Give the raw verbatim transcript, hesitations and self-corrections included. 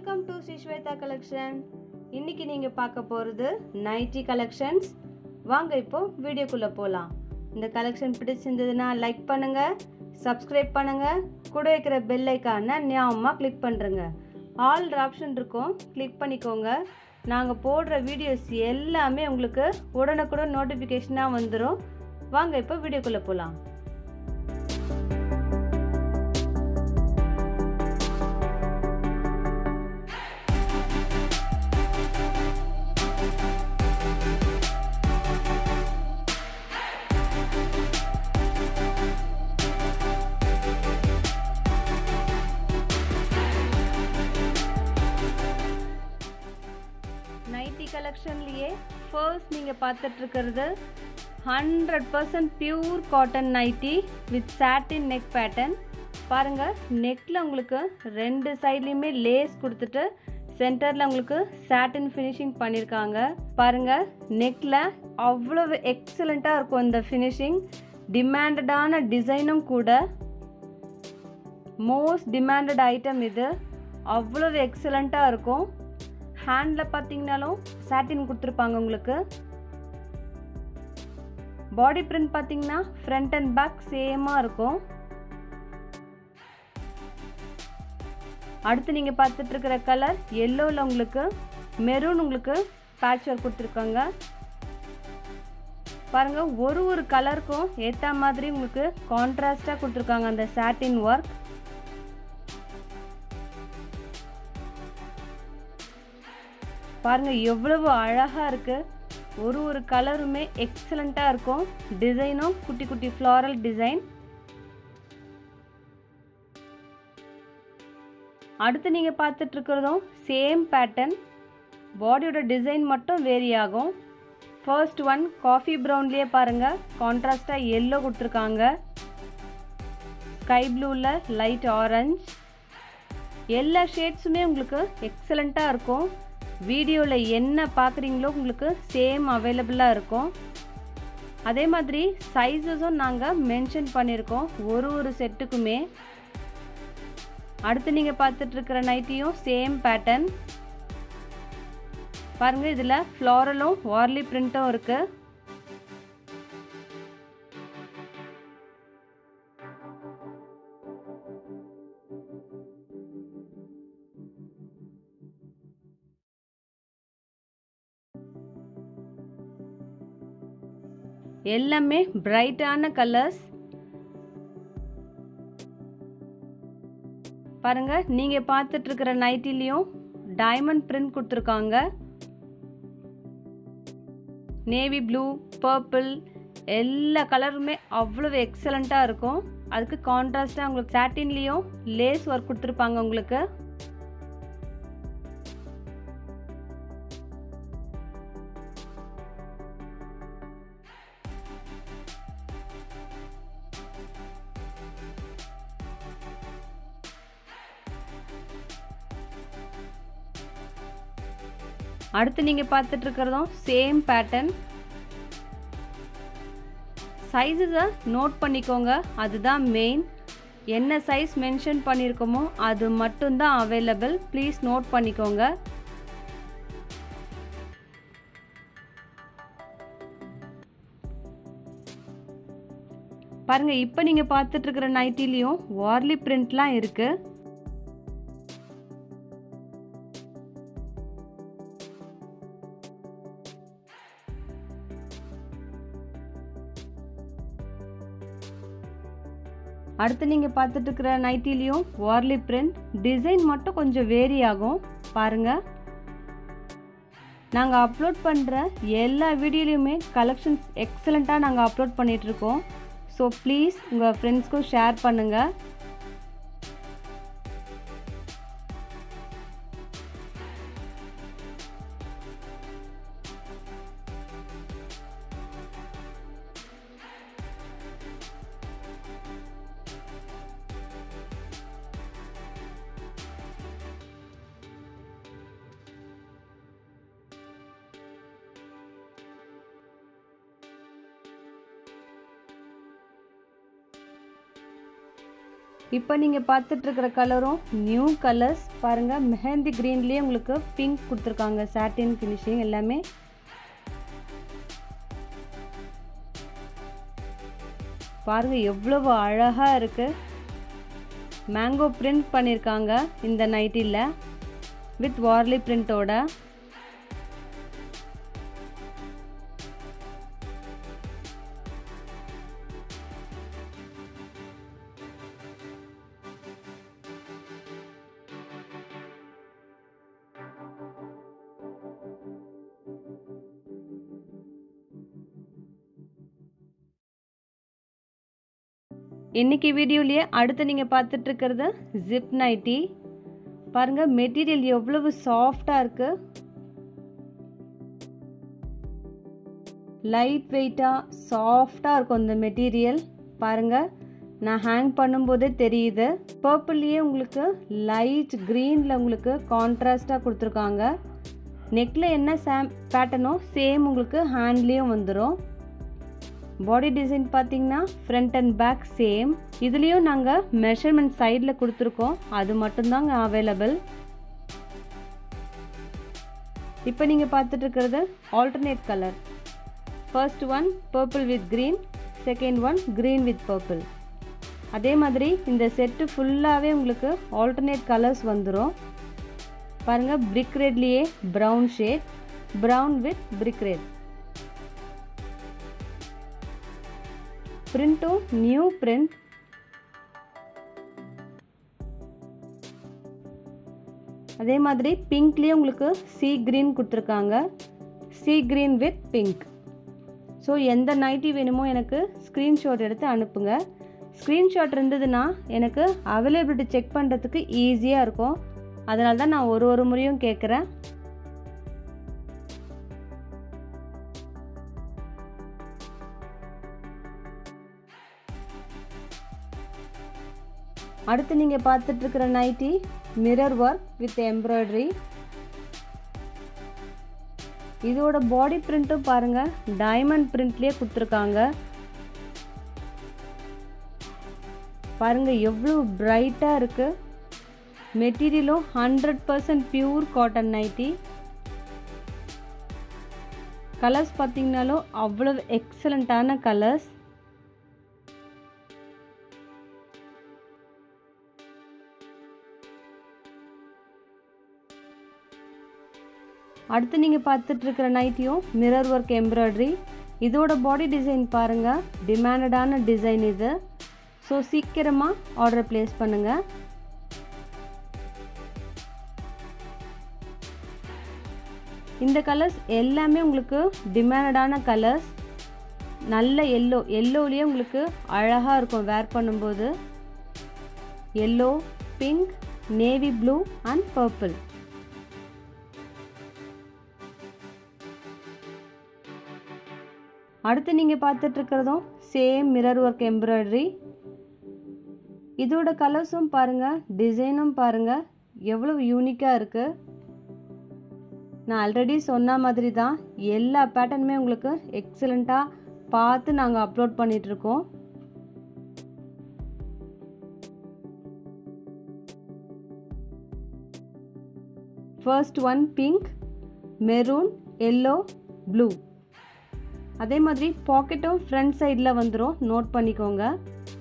Welcome to Sri Swetha Collections. இன்னைக்கு நீங்க பார்க்க போறது நைட்டி collections. வாங்க இப்போ வீடியோக்குள்ள போலாம். இந்த collection பிடிச்சிருந்ததுன்னா லைக் பண்ணுங்க, சப்ஸ்கிரைப் பண்ணுங்க, கூட இருக்கிற பெல் ஐகானை ஞாபகமா கிளிக் பண்ணுங்க. ஆல் ஆப்ஷன் இருக்கும், கிளிக் பண்ணிக்கோங்க. நாங்க போடுற வீடியோஸ் எல்லாமே உங்களுக்கு உடனுக்குடன் நோட்டிபிகேஷனா வந்துரும். வாங்க இப்போ வீடியோக்குள்ள போலாம். कलेक्शन लिए फर्स्ट निंगे पात्तट्टु करुदु hundred percent pure cotton nightie with satin neck pattern पारुंगा नेक्ला उंगलुक्कु रेंडु साइडलुमे लेस कुडुत्तु सेंटरला उंगलुक्कु सैटिन फिनिशिंग पन्निरुक्कांगा पारुंगा नेक्ला अव्वलव एक्सेलेंटा इरुक्कुम इंद फिनिशिंग डिमांडेडाना डिजाइनम कूड मोस्ट डिमांडेड आइटम इदु अव्वलव एक्सेलेंटा इरुक्कुम हैंडल पातींगनालो सैटिन कुत्तुरुपांगा उंगलुक्कु बॉडी प्रिंट पातींगना फ्रंट एंड बैक सेमा इरुक्कुम அடுத்து நீங்க பார்த்துட்டு இருக்கிற கலர் yellowல உங்களுக்கு மெரூன் உங்களுக்கு patch work கொடுத்திருக்காங்க பாருங்க ஒரு ஒரு கலருக்கும் ஏத்த மாதிரி உங்களுக்கு கான்ட்ராஸ்டா கொடுத்திருக்காங்க அந்த சட்டின் வர்க் பாருங்க எவ்வளவு அழகா இருக்கு ஒரு ஒரு கலருமே எக்ஸலென்ட்டா இருக்கும் டிசைனும் குட்டி குட்டி floral design அடுத்து நீங்க பார்த்துட்டு இருக்குறதும் சேம் பேட்டர்ன் பாடியோட டிசைன் மட்டும் வேரி ஆகும் ஃபர்ஸ்ட் ஒன் காபி பிரவுன்லயே பாருங்க கான்ட்ராஸ்டா yellow கொடுத்திருக்காங்க sky blueல light orange எல்லா ஷேட்ஸுமே உங்களுக்கு எக்ஸலென்ட்டா இருக்கும் वीडियोல என்ன பாக்குறீங்களோ உங்களுக்கு சேம் அவேலபிளா இருக்கும் அதே மாதிரி சைஸஸும் நாங்க மென்ஷன் பண்ணிருக்கோம் ஒரு ஒரு செட்டுக்குமே அடுத்து நீங்க பார்த்துட்டு இருக்கிற நைட்டியும் சேம் பேட்டர்ன் பாருங்க இதுல ஃப்ளோரலோ வார்லி பிரிண்டோ இருக்கு எல்லாமே பிரைட்டான கலர்ஸ் பாருங்க நீங்க பார்த்துட்டு இருக்கிற நைட்டிலியும் டைமண்ட் பிரிண்ட் கொடுத்திருக்காங்க நேவி ப்ளூ பர்பிள் எல்லா கலருமே அவ்வளவு எக்ஸலென்ட்டா இருக்கும் அதுக்கு கான்ட்ராஸ்டா உங்களுக்கு சாட்டின்லியும் லேஸ் வர்க் கொடுத்திருப்பாங்க உங்களுக்கு அடுத்து நீங்க பார்த்துட்டு இருக்குறதும் சேம் பேட்டர்ன் சைஸஸ நோட் பண்ணிக்கோங்க அதுதான் மெயின் என்ன சைஸ் மென்ஷன் பண்ணிருக்கோமோ அது மட்டும் தான் அவேலபிள் ப்ளீஸ் நோட் பண்ணிக்கோங்க பாருங்க இப்போ நீங்க பார்த்துட்டு இருக்கிற நைட்டிலியும் வார்லி பிரிண்ட்லாம் இருக்கு அடுத்து நீங்க பார்த்துட்டு இருக்கிற நைட்டிலியும் வார்லி பிரிண்ட் டிசைன் மட்டும் கொஞ்சம் வேரி ஆகும் பாருங்க நாங்க அப்லோட் பண்ற எல்லா வீடியோலயுமே கலெக்ஷன்ஸ் எக்ஸலென்ட்டா நாங்க அப்லோட் பண்ணிட்டு இருக்கோம் சோ ப்ளீஸ் உங்க ஃப்ரெண்ட்ஸ்க்கு ஷேர் பண்ணுங்க இப்போ நீங்க பார்த்துட்டு இருக்கிற கலரும் நியூ கலர்ஸ் பாருங்க. மெஹந்தி கிரீன்லயே உங்களுக்கு பிங்க் கொடுத்திருக்காங்க. சாட்டின் ஃபினிஷிங் எல்லாமே. பாருங்க எவ்வளவு அழகா இருக்கு. மேங்கோ பிரிண்ட் பண்ணிருக்காங்க இந்த நைட்டில வித் வார்லி பிரிண்டோட. इनकी वीडियो लिए அடுத்து நீங்க பார்த்துட்டு இருக்குது ஜிப் நைட்டி. பாருங்க மெட்டீரியல் எவ்வளவு சாஃப்ட்டா இருக்கு. லைட் வெயிட்டா சாஃப்ட்டா இருக்கும் இந்த மெட்டீரியல். பாருங்க நான் ஹேங் பண்ணும்போது தெரியுது. பர்பிள்லயே உங்களுக்கு லைட் கிரீன்ல உங்களுக்கு கான்ட்ராஸ்டா கொடுத்திருக்காங்க. நெக்ல என்ன சேம் பேட்டர்னோ சேம் உங்களுக்கு ஹேண்ட்லயும் வந்துரும். बॉडी डिजाइन पातींगना फ्रंट एंड बैक सेम. इदलियो नांगा मेजरमेंट साइड ले कुडुत्तुरुक्कोम अदु मट्टुम तांगा अवेलेबल. इप्पो नींगा पार्त्तुट्टु इरुक्किरदु alternate colour. First one purple with green, second one green with purple. अदे मादिरी इंद सेट फुल्लावे उंगलुक्कु अल्टरनेट कलर्स वंदुरुम. पारुंगा ब्रिक रेडलिये brown shade, brown with brick red. प्रिंटो न्यू प्रिंट. அதே மாதிரி பிங்க்லயே உங்களுக்கு सी green கொடுத்திருக்காங்க. Sea green with pink. So எந்த நைட்டி வேணுமோ எனக்கு ஸ்கிரீன்ஷாட் எடுத்து அனுப்புங்க. ஸ்கிரீன்ஷாட் இருந்ததுனா எனக்கு அவேலபிலிட்டி செக் பண்றதுக்கு ஈஸியா இருக்கும். அதனால தான் நான் ஒரு ஒரு முறையும் கேக்குறேன். அடுத்து நீங்க பார்த்துட்டு இருக்கிற nightie mirror work with embroidery. இதோட பாடி பிரிண்ட் பாருங்க டைமண்ட் பிரிண்ட்லயே கொடுத்திருக்காங்க. பாருங்க எவ்வளவு பிரைட்டா இருக்கு. மெட்டீரியலும் hundred percent pure cotton nightie. Colours பாத்தீங்கனாலோ அவ்வளவு எக்ஸலென்ட்டான கலர்ஸ். அடுத்து நீங்க பார்த்துட்டு இருக்கிற நைட்டியும் மிரர் வர்க் எம்ப்ராய்டரி. இதோட பாடி டிசைன் பாருங்க டிமாண்டடான டிசைன் இது. சோ சீக்கிரமா ஆர்டர் பிளேஸ் பண்ணுங்க. இந்த கலர்ஸ் எல்லாமே உங்களுக்கு டிமாண்டடான கலர்ஸ். நல்ல yellow, yellowலயே உங்களுக்கு அழகா இருக்கும் வேர் பண்ணும்போது. yellow, pink, navy blue and purple. அடுத்து நீங்க பார்த்துட்டு இருக்குறது சேம் மிரர் வர்க் எம்ப்ராய்டரி. இதோட கலர்ஸும் பாருங்க டிசைனும் பாருங்க எவ்வளவு யூனிக்கா இருக்கு. நான் ஆல்ரெடி சொன்ன மாதிரி தான் எல்லா பேட்டர்னுமே உங்களுக்கு எக்ஸலென்ட்டா பார்த்து நாங்க அப்லோட் பண்ணிட்டு இருக்கோம். First one pink, maroon, yellow, blue. அதே மாதிரி பாக்கெட்டும் ஃப்ரண்ட் சைடில் வந்துடும். நோட் பண்ணிக்கோங்க.